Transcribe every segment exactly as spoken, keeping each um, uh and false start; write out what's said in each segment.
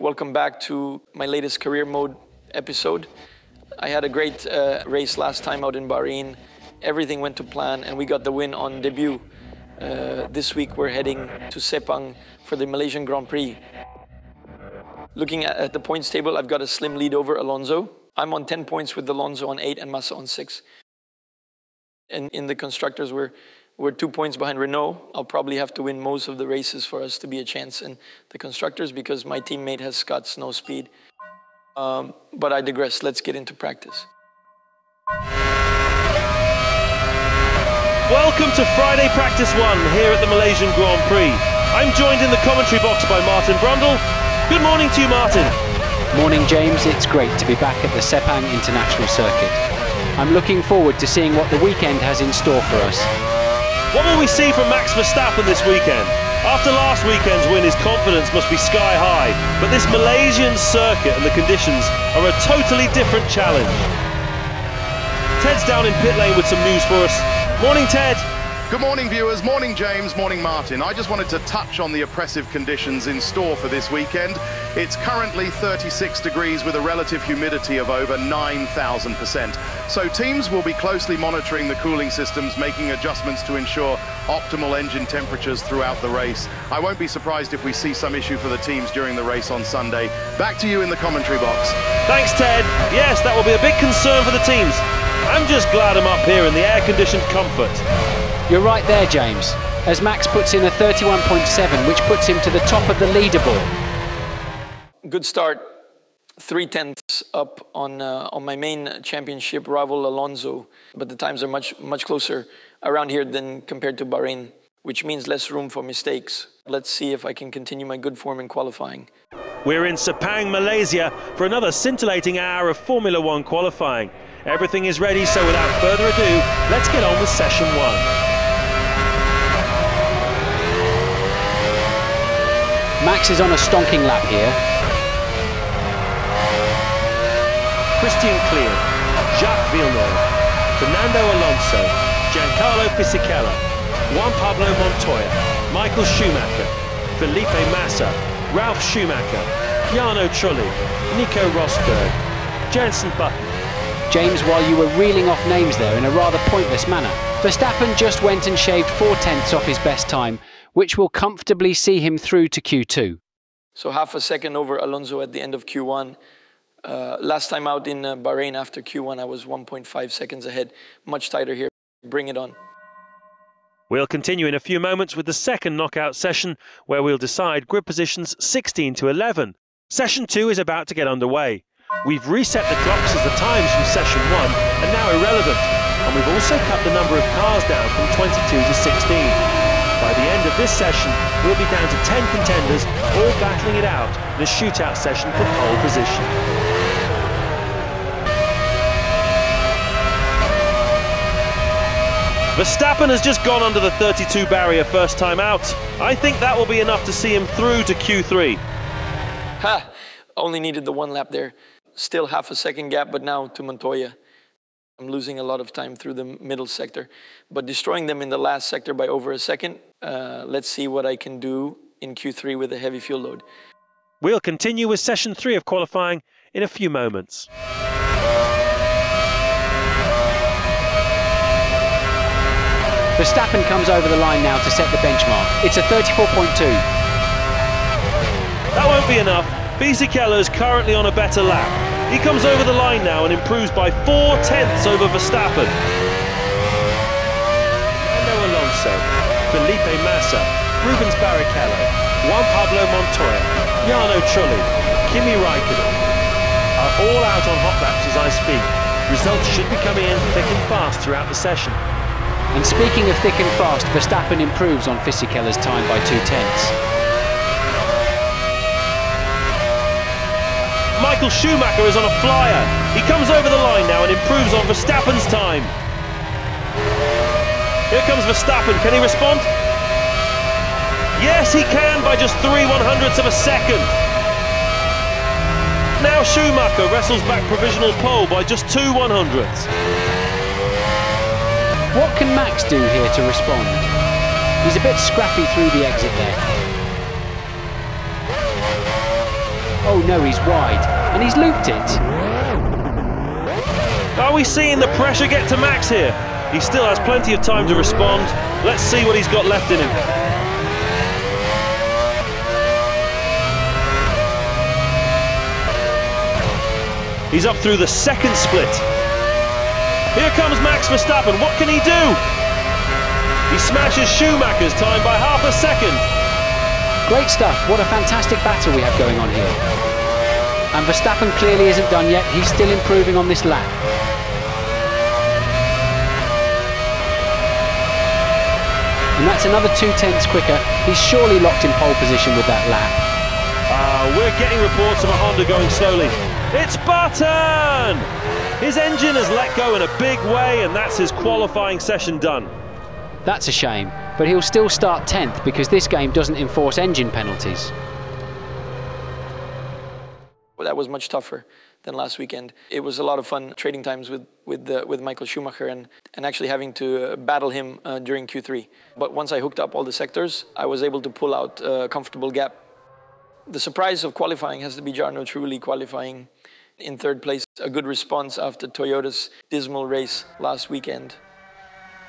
Welcome back to my latest career mode episode. I had a great uh, race last time out in Bahrain. Everything went to plan and we got the win on debut. Uh, this week we're heading to Sepang for the Malaysian Grand Prix. Looking at, at the points table, I've got a slim lead over Alonso. I'm on ten points with Alonso on eight and Massa on six. And in the constructors, we're We're two points behind Renault. I'll probably have to win most of the races for us to be a chance in the constructors because my teammate has Scott Snow speed. Um, but I digress. Let's get into practice. Welcome to Friday Practice one here at the Malaysian Grand Prix. I'm joined in the commentary box by Martin Brundle. Good morning to you, Martin. Morning, James. It's great to be back at the Sepang International Circuit. I'm looking forward to seeing what the weekend has in store for us. What will we see from Max Verstappen this weekend? After last weekend's win, his confidence must be sky high, but this Malaysian circuit and the conditions are a totally different challenge. Ted's down in pit lane with some news for us. Morning, Ted. Good morning, viewers. Morning, James. Morning, Martin. I just wanted to touch on the oppressive conditions in store for this weekend. It's currently thirty-six degrees with a relative humidity of over nine thousand percent. So teams will be closely monitoring the cooling systems, making adjustments to ensure optimal engine temperatures throughout the race. I won't be surprised if we see some issue for the teams during the race on Sunday. Back to you in the commentary box. Thanks, Ted. Yes, that will be a big concern for the teams. I'm just glad I'm up here in the air-conditioned comfort. You're right there, James, as Max puts in a thirty-one point seven, which puts him to the top of the leaderboard. Good start, three tenths up on uh, on my main championship rival Alonso, but the times are much much closer around here than compared to Bahrain, which means less room for mistakes. Let's see if I can continue my good form in qualifying. We're in Sepang, Malaysia, for another scintillating hour of Formula One qualifying. Everything is ready, so without further ado, let's get on with session one. Max is on a stonking lap here. Christian Klien, Jacques Villeneuve, Fernando Alonso, Giancarlo Fisichella, Juan Pablo Montoya, Michael Schumacher, Felipe Massa, Ralf Schumacher, Jarno Trulli, Nico Rosberg, Jenson Button. James, while you were reeling off names there in a rather pointless manner, Verstappen just went and shaved four tenths off his best time, which will comfortably see him through to Q two. So half a second over Alonso at the end of Q one. Uh, last time out in uh, Bahrain after Q one, I was one point five seconds ahead. Much tighter here. Bring it on. We'll continue in a few moments with the second knockout session, where we'll decide grid positions sixteen to eleven. Session two is about to get underway. We've reset the clocks as the times from session one are now irrelevant, and we've also cut the number of cars down from twenty-two to sixteen. By the end of this session, we'll be down to ten contenders, all battling it out in a shootout session for pole position. Verstappen has just gone under the thirty-two barrier first time out. I think that will be enough to see him through to Q three. Ha! Only needed the one lap there. Still half a second gap, but now to Montoya. I'm losing a lot of time through the middle sector, but destroying them in the last sector by over a second. Uh, let's see what I can do in Q three with a heavy fuel load. We'll continue with session three of qualifying in a few moments. Verstappen comes over the line now to set the benchmark. It's a thirty-four point two. That won't be enough. Fisichella is currently on a better lap. He comes over the line now and improves by four tenths over Verstappen. Fernando Alonso, Felipe Massa, Rubens Barrichello, Juan Pablo Montoya, Jarno Trulli, Kimi Raikkonen are all out on hot laps as I speak. Results should be coming in thick and fast throughout the session. And speaking of thick and fast, Verstappen improves on Fisichella's time by two tenths. Michael Schumacher is on a flyer. He comes over the line now and improves on Verstappen's time. Here comes Verstappen. Can he respond? Yes, he can by just three one hundredths of a second. Now Schumacher wrestles back provisional pole by just two one hundredths. What can Max do here to respond? He's a bit scrappy through the exit there. Oh no, he's wide, and he's looped it. Are we seeing the pressure get to Max here? He still has plenty of time to respond. Let's see what he's got left in him. He's up through the second split. Here comes Max Verstappen. What can he do? He smashes Schumacher's time by half a second. Great stuff. What a fantastic battle we have going on here. And Verstappen clearly isn't done yet. He's still improving on this lap. And that's another two tenths quicker. He's surely locked in pole position with that lap. Ah, uh, we're getting reports of a Honda going slowly. It's Button! His engine has let go in a big way, and that's his qualifying session done. That's a shame, but he'll still start tenth because this game doesn't enforce engine penalties. Well, that was much tougher than last weekend. It was a lot of fun trading times with, with, uh, with Michael Schumacher and, and actually having to uh, battle him uh, during Q three. But once I hooked up all the sectors, I was able to pull out a comfortable gap. The surprise of qualifying has to be Jarno Trulli qualifying in third place. A good response after Toyota's dismal race last weekend.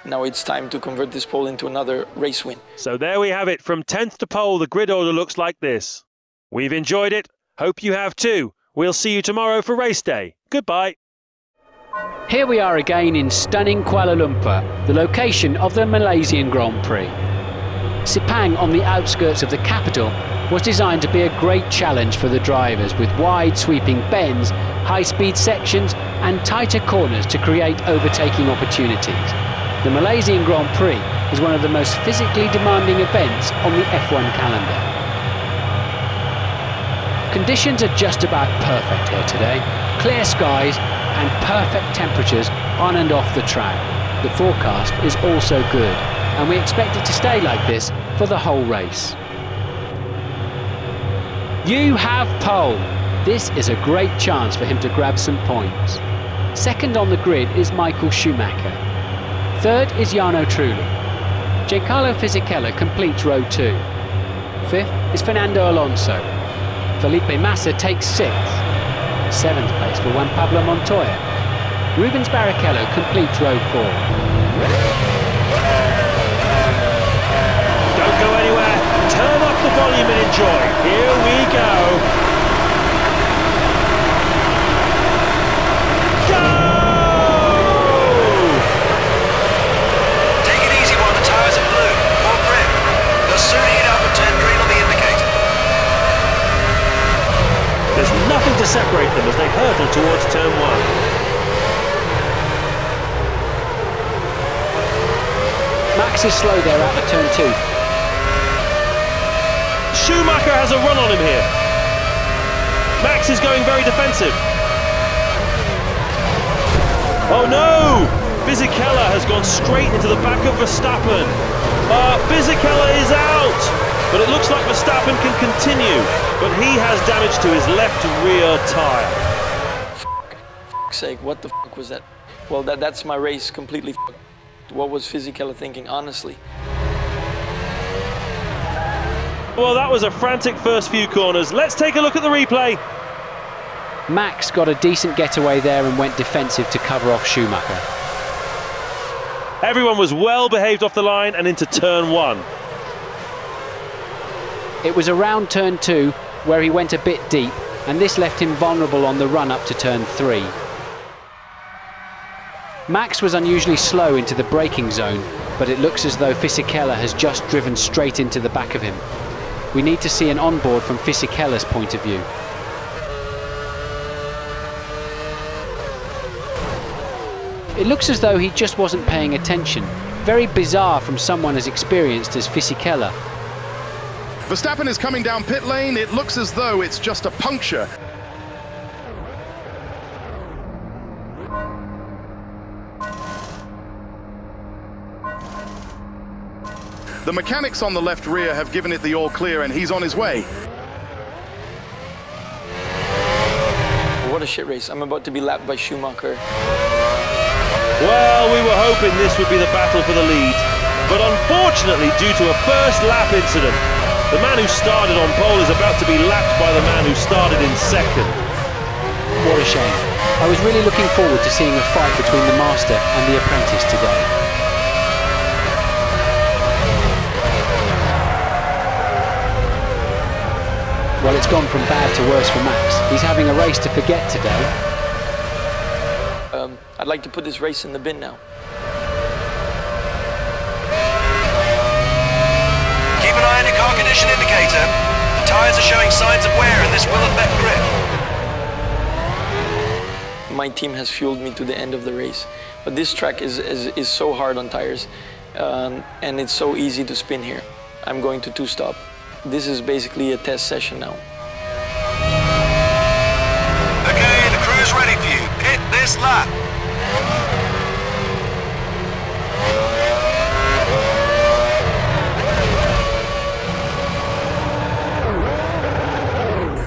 Now it's time to convert this pole into another race win. So there we have it. From tenth to pole, the grid order looks like this. We've enjoyed it. Hope you have too. We'll see you tomorrow for race day. Goodbye. Here we are again in stunning Kuala Lumpur, the location of the Malaysian Grand Prix. Sepang, on the outskirts of the capital, was designed to be a great challenge for the drivers, with wide sweeping bends, high-speed sections and tighter corners to create overtaking opportunities. The Malaysian Grand Prix is one of the most physically demanding events on the F one calendar. Conditions are just about perfect here today. Clear skies and perfect temperatures on and off the track. The forecast is also good, and we expect it to stay like this for the whole race. You have pole. This is a great chance for him to grab some points. Second on the grid is Michael Schumacher. Third is Jarno Trulli. Giancarlo Fisichella completes row two. Fifth is Fernando Alonso. Felipe Massa takes sixth. Seventh place for Juan Pablo Montoya. Rubens Barrichello completes row four. Turn up the volume and enjoy. Here we go. Go! Take it easy while the tyres are blue or red. They'll soon heat up and turn green on the indicator. There's nothing to separate them as they hurtle towards turn one. Max is slow there out of turn two. Schumacher has a run on him here. Max is going very defensive. Oh no! Fisichella has gone straight into the back of Verstappen. Uh, Fisichella is out! But it looks like Verstappen can continue. But he has damage to his left rear tyre. Fuck's sake, what the fuck was that? Well, that, that's my race completely fucked. What was Fisichella thinking, honestly? Well, that was a frantic first few corners. Let's take a look at the replay. Max got a decent getaway there and went defensive to cover off Schumacher. Everyone was well behaved off the line and into turn one. It was around turn two where he went a bit deep, and this left him vulnerable on the run up to turn three. Max was unusually slow into the braking zone, but it looks as though Fisichella has just driven straight into the back of him. We need to see an onboard from Fisichella's point of view. It looks as though he just wasn't paying attention. Very bizarre from someone as experienced as Fisichella. Verstappen is coming down pit lane. It looks as though it's just a puncture. The mechanics on the left rear have given it the all clear, and he's on his way. What a shit race. I'm about to be lapped by Schumacher. Well, we were hoping this would be the battle for the lead, but unfortunately, due to a first lap incident, The man who started on pole is about to be lapped by the man who started in second. What a shame. I was really looking forward to seeing a fight between the master and the apprentice today. Well, it's gone from bad to worse for Max. He's having a race to forget today. Um, I'd like to put this race in the bin now. Car condition indicator. The tyres are showing signs of wear in this Willett grip. My team has fueled me to the end of the race, but this track is is, is so hard on tyres, um, and it's so easy to spin here. I'm going to two-stop. This is basically a test session now. Okay, the crew is ready for you. Hit this lap.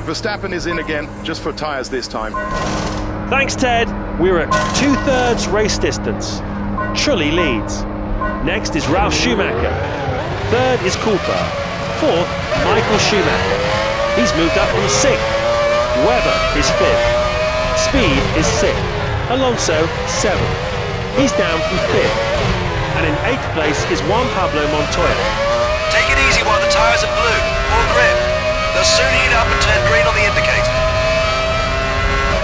Verstappen is in again, just for tyres this time. Thanks, Ted. We're at two-thirds race distance. Trulli leads. Next is Ralf Schumacher. Third is Coulter. Fourth, Michael Schumacher. He's moved up from sixth. Webber is fifth. Speed is sixth. Alonso, seventh. He's down from fifth. And in eighth place is Juan Pablo Montoya. Take it easy while the tyres are blue. More grip. They'll soon heat up and turn green on the indicator.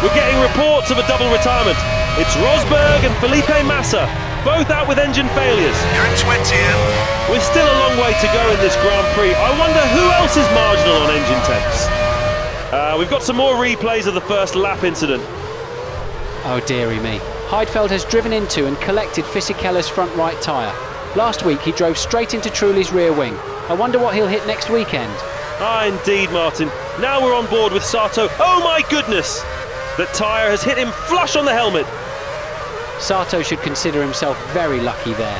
We're getting reports of a double retirement. It's Rosberg and Felipe Massa, both out with engine failures. You're in twentieth. We're still a long way to go in this Grand Prix. I wonder who else is marginal on engine temps. Uh, we've got some more replays of the first lap incident. Oh, dearie me. Heidfeld has driven into and collected Fisichella's front right tyre. Last week he drove straight into Trulli's rear wing. I wonder what he'll hit next weekend. Ah, indeed, Martin. Now we're on board with Sato. Oh, my goodness! The tyre has hit him flush on the helmet. Sato should consider himself very lucky there.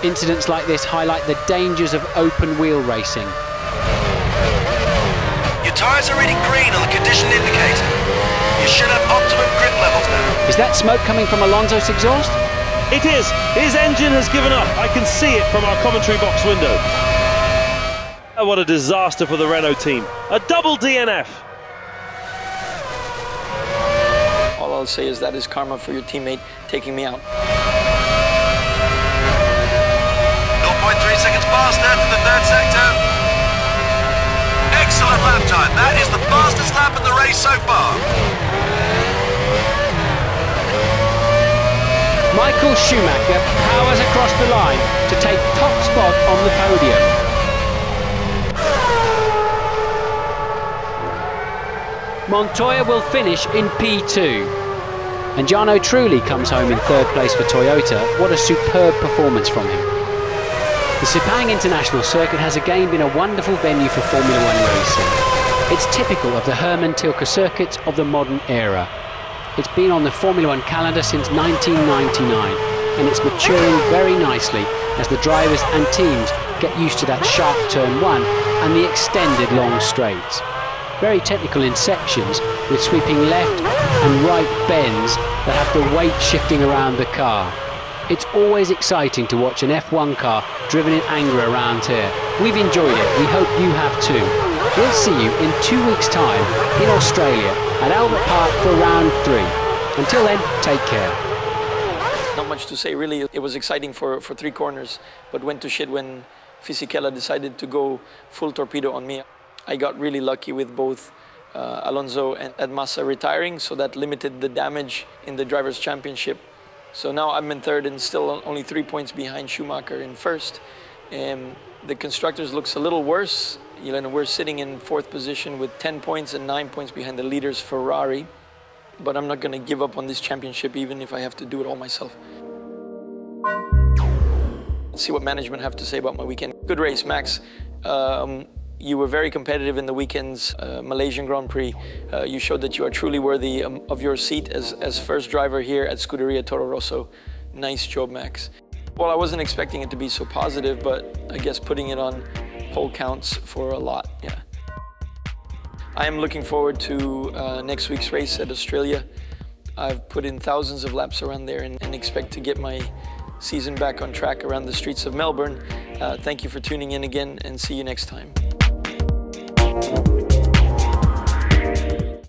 Incidents like this highlight the dangers of open-wheel racing. Your tyres are reading green on the condition indicator. You should have optimum grip levels now. Is that smoke coming from Alonso's exhaust? It is. His engine has given up. I can see it from our commentary box window. Oh, what a disaster for the Renault team. A double D N F. All I'll say is that is karma for your teammate taking me out. zero point three seconds faster to the third sector. Excellent lap time. That is the fastest lap in the race so far. Michael Schumacher powers across the line to take top spot on the podium. Montoya will finish in P two. And Jarno Trulli comes home in third place for Toyota. What a superb performance from him. The Sepang International Circuit has again been a wonderful venue for Formula One racing. It's typical of the Hermann Tilke circuits of the modern era. It's been on the Formula One calendar since nineteen ninety-nine, and it's maturing very nicely as the drivers and teams get used to that sharp turn one and the extended long straights. Very technical in sections, with sweeping left and right bends that have the weight shifting around the car. It's always exciting to watch an F one car driven in anger around here. We've enjoyed it, we hope you have too. We'll see you in two weeks' time in Australia at Albert Park for round three. Until then, take care. Not much to say really, it was exciting for, for three corners, but went to shit when Fisichella decided to go full torpedo on me. I got really lucky with both uh, Alonso and, and Massa retiring, so that limited the damage in the Drivers' Championship. So now I'm in third and still only three points behind Schumacher in first. Um, the Constructors looks a little worse. You know, we're sitting in fourth position with ten points and nine points behind the leaders, Ferrari. But I'm not going to give up on this championship, even if I have to do it all myself. Let's see what management have to say about my weekend. Good race, Max. Um, You were very competitive in the weekend's uh, Malaysian Grand Prix. Uh, you showed that you are truly worthy um, of your seat as, as first driver here at Scuderia Toro Rosso. Nice job, Max. Well, I wasn't expecting it to be so positive, but I guess putting it on pole counts for a lot, yeah. I am looking forward to uh, next week's race at Australia. I've put in thousands of laps around there and, and expect to get my season back on track around the streets of Melbourne. Uh, thank you for tuning in again and see you next time.